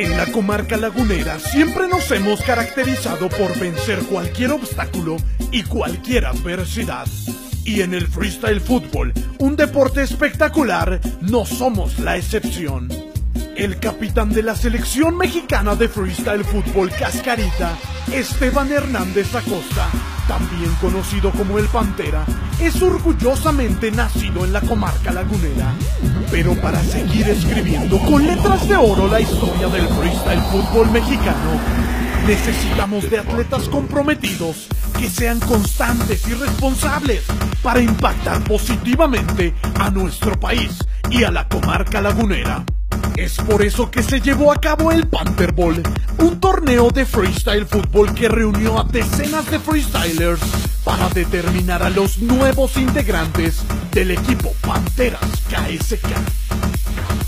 En la comarca lagunera siempre nos hemos caracterizado por vencer cualquier obstáculo y cualquier adversidad. Y en el freestyle fútbol, un deporte espectacular, no somos la excepción. El capitán de la selección mexicana de freestyle fútbol Cascarita, Esteban Hernández Acosta, también conocido como el Pantera, es orgullosamente nacido en la comarca lagunera. Pero para seguir escribiendo con letras de oro la historia del freestyle fútbol mexicano, necesitamos de atletas comprometidos que sean constantes y responsables para impactar positivamente a nuestro país y a la comarca lagunera. Es por eso que se llevó a cabo el Panther Ball, un torneo de freestyle fútbol que reunió a decenas de freestylers para determinar a los nuevos integrantes del equipo Panteras KSK.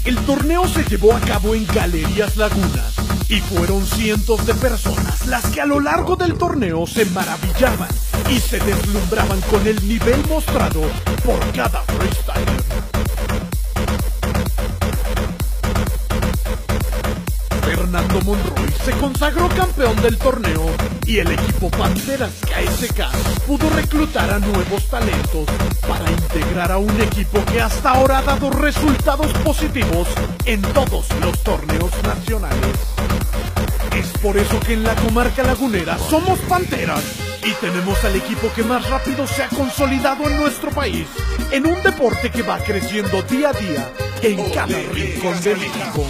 El torneo se llevó a cabo en Galerías Laguna y fueron cientos de personas las que a lo largo del torneo se maravillaban y se deslumbraban con el nivel mostrado por cada freestyler. Fernando Monroy se consagró campeón del torneo y el equipo Panteras KSK pudo reclutar a nuevos talentos para integrar a un equipo que hasta ahora ha dado resultados positivos en todos los torneos nacionales. Es por eso que en la comarca lagunera somos Panteras y tenemos al equipo que más rápido se ha consolidado en nuestro país, en un deporte que va creciendo día a día en cada rincón de México.